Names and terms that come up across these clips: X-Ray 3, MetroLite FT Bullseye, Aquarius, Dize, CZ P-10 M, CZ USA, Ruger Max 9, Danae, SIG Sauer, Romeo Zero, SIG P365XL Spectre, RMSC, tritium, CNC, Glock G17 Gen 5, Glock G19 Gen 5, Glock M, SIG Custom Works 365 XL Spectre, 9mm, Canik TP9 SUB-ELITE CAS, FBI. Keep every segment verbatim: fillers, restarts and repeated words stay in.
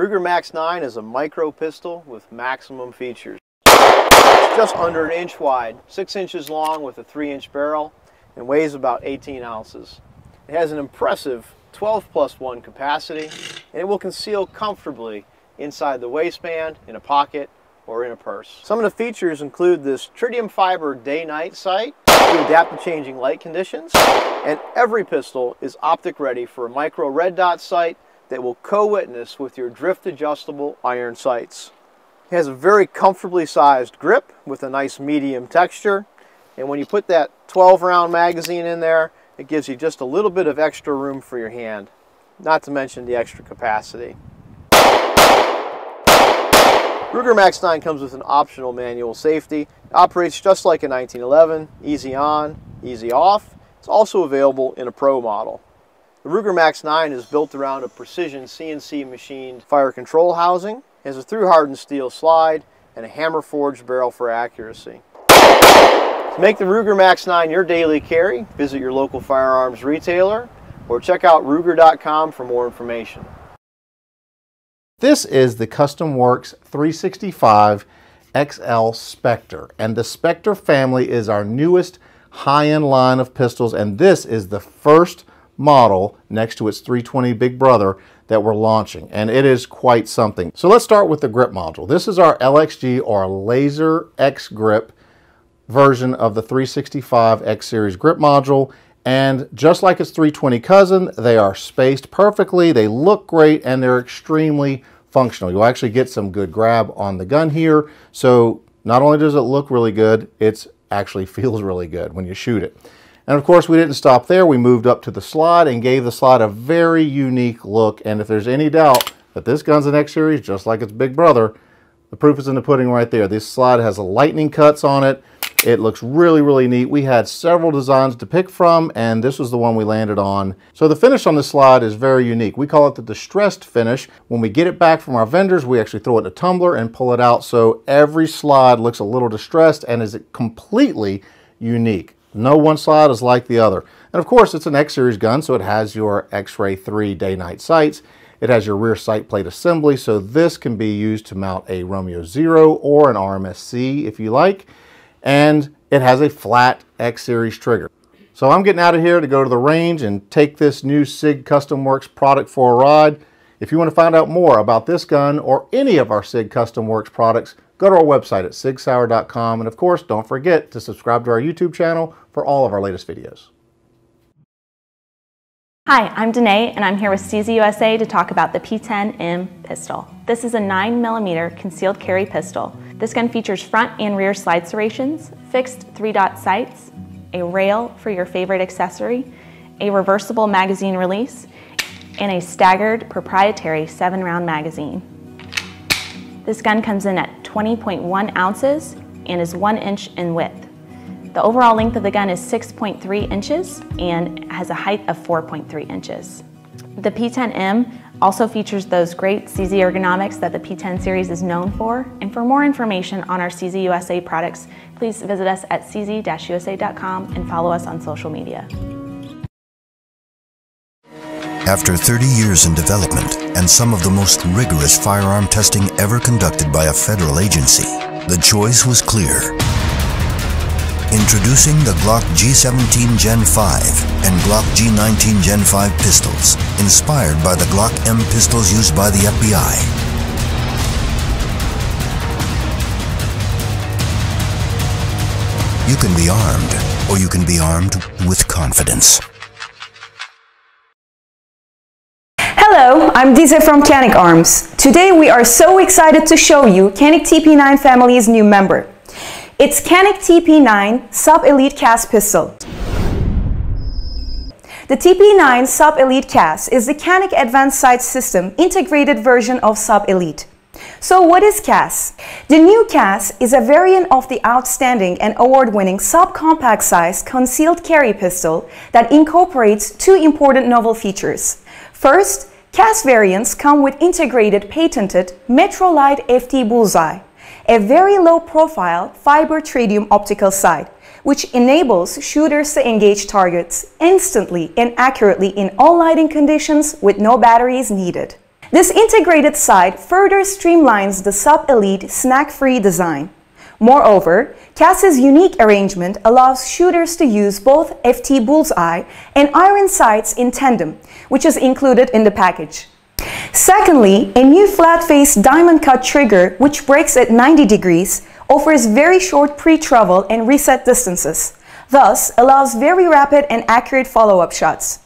Ruger Max nine is a micro pistol with maximum features. It's just under an inch wide, six inches long with a three inch barrel, and weighs about eighteen ounces. It has an impressive twelve plus one capacity, and it will conceal comfortably inside the waistband, in a pocket, or in a purse. Some of the features include this tritium fiber day-night sight to adapt to changing light conditions, and every pistol is optic ready for a micro red dot sight that will co-witness with your drift adjustable iron sights. It has a very comfortably sized grip with a nice medium texture, and when you put that twelve round magazine in there, it gives you just a little bit of extra room for your hand, not to mention the extra capacity. Ruger Max nine comes with an optional manual safety. It operates just like a nineteen eleven, easy on, easy off. It's also available in a pro model. The Ruger Max nine is built around a precision C N C machined fire control housing. It has a through hardened steel slide and a hammer forged barrel for accuracy. To make the Ruger Max nine your daily carry, visit your local firearms retailer or check out Ruger dot com for more information. This is the Custom Works three sixty-five X L Spectre, and the Spectre family is our newest high-end line of pistols, and this is the first model next to its three twenty Big Brother that we're launching, and it is quite something. So let's start with the grip module. This is our L X G, or Laser X Grip, version of the three sixty-five X Series grip module. And just like its three twenty cousin, they are spaced perfectly, they look great, and they're extremely functional. You'll actually get some good grab on the gun here. So not only does it look really good, it actually feels really good when you shoot it. And of course, we didn't stop there. We moved up to the slide and gave the slide a very unique look. And if there's any doubt that this gun's an X Series, just like its big brother, the proof is in the pudding right there. This slide has lightning cuts on it. It looks really, really neat. We had several designs to pick from, and this was the one we landed on. So the finish on this slide is very unique. We call it the distressed finish. When we get it back from our vendors, we actually throw it in a tumbler and pull it out. So every slide looks a little distressed and is completely unique. No one slide is like the other. And of course, it's an X-Series gun, so it has your X-Ray three day-night sights. It has your rear sight plate assembly, so this can be used to mount a Romeo Zero or an R M S C if you like. And it has a flat X Series trigger. So I'm getting out of here to go to the range and take this new SIG Custom Works product for a ride. If you want to find out more about this gun or any of our SIG Custom Works products, go to our website at sig sauer dot com. And of course, don't forget to subscribe to our YouTube channel for all of our latest videos. Hi, I'm Danae, and I'm here with C Z U S A to talk about the P ten M pistol. This is a nine millimeter concealed carry pistol. This gun features front and rear slide serrations, fixed three-dot sights, a rail for your favorite accessory, a reversible magazine release, and a staggered proprietary seven round magazine. This gun comes in at twenty point one ounces and is one inch in width. The overall length of the gun is six point three inches and has a height of four point three inches. The P ten M also features those great C Z ergonomics that the P ten series is known for. And for more information on our C Z U S A products, please visit us at c z dash u s a dot com and follow us on social media. After thirty years in development and some of the most rigorous firearm testing ever conducted by a federal agency, the choice was clear. Introducing the Glock G seventeen Gen five and Glock G nineteen Gen five pistols, inspired by the Glock M pistols used by the F B I. You can be armed, or you can be armed with confidence. Hello, I'm Dize from Canik Arms. Today we are so excited to show you Canik T P nine family's new member. It's Canik T P nine SUB-ELITE C A S pistol. The T P nine SUB-ELITE C A S is the Canik Advanced Sight System integrated version of SUB-ELITE. So what is C A S? The new C A S is a variant of the outstanding and award-winning subcompact sized concealed carry pistol that incorporates two important novel features. First, C A S variants come with integrated patented MetroLite F T Bullseye, a very low-profile fiber tritium optical sight, which enables shooters to engage targets instantly and accurately in all lighting conditions with no batteries needed. This integrated sight further streamlines the Sub-Elite snag-free design. Moreover, CAS's unique arrangement allows shooters to use both F T Bullseye and iron sights in tandem, which is included in the package. Secondly, a new flat-face diamond-cut trigger, which breaks at ninety degrees, offers very short pre-travel and reset distances, thus allows very rapid and accurate follow-up shots.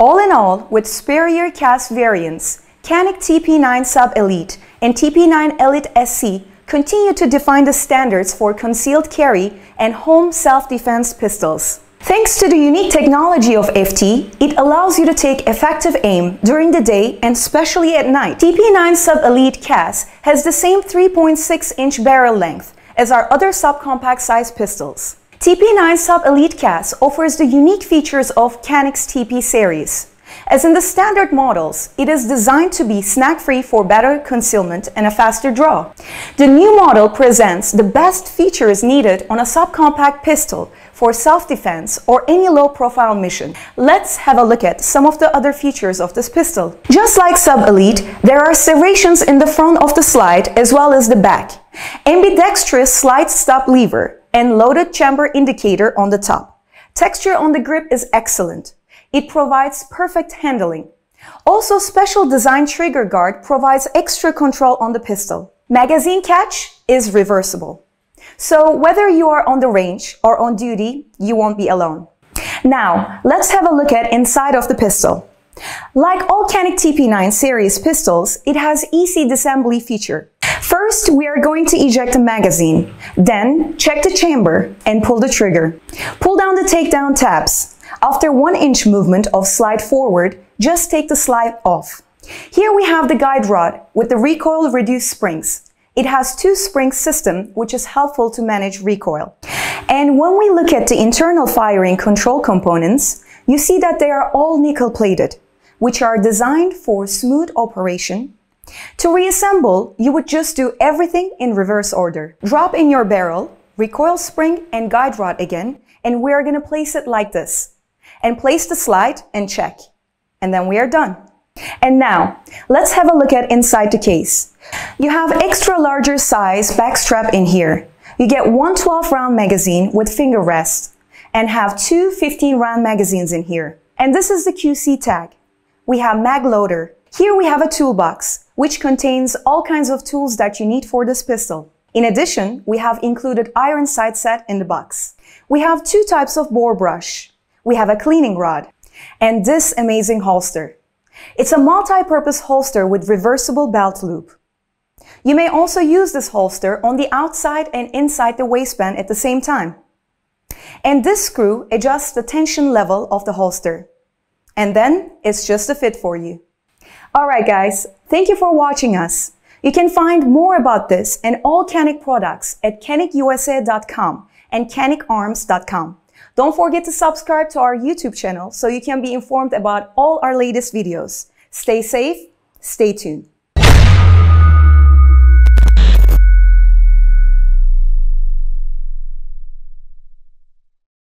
All in all, with superior C A S variants, Canik T P nine Sub-Elite and T P nine Elite S C continue to define the standards for concealed carry and home self-defense pistols. Thanks to the unique technology of F T, it allows you to take effective aim during the day and especially at night. T P nine Sub-Elite C A S has the same three point six inch barrel length as our other subcompact size pistols. T P nine Sub-Elite C A S offers the unique features of Canik's T P series. As in the standard models, it is designed to be snag-free for better concealment and a faster draw. The new model presents the best features needed on a subcompact pistol for self-defense or any low-profile mission. Let's have a look at some of the other features of this pistol. Just like Sub-Elite, there are serrations in the front of the slide as well as the back, ambidextrous slide stop lever, and loaded chamber indicator on the top. Texture on the grip is excellent. It provides perfect handling. Also, special design trigger guard provides extra control on the pistol. Magazine catch is reversible. So whether you are on the range or on duty, you won't be alone. Now, let's have a look at inside of the pistol. Like all Canik T P nine series pistols, it has easy disassembly feature. First, we are going to eject the magazine. Then, check the chamber and pull the trigger. Pull down the takedown tabs. After one inch movement of slide forward, just take the slide off. Here we have the guide rod with the recoil reduced springs. It has two spring system, which is helpful to manage recoil. And when we look at the internal firing control components, you see that they are all nickel plated, which are designed for smooth operation. To reassemble, you would just do everything in reverse order. Drop in your barrel, recoil spring and guide rod again, and we are going to place it like this. And place the slide and check. And then we are done. And now, let's have a look at inside the case. You have extra larger size backstrap in here. You get one twelve round magazine with finger rest and have two fifteen round magazines in here. And this is the Q C tag. We have mag loader. Here we have a toolbox, which contains all kinds of tools that you need for this pistol. In addition, we have included iron sight set in the box. We have two types of bore brush. We have a cleaning rod and this amazing holster. It's a multi-purpose holster with reversible belt loop. You may also use this holster on the outside and inside the waistband at the same time. And this screw adjusts the tension level of the holster. And then it's just a fit for you. Alright guys, thank you for watching us. You can find more about this and all Canik products at canik U S A dot com and canik arms dot com. Don't forget to subscribe to our YouTube channel so you can be informed about all our latest videos. Stay safe, stay tuned.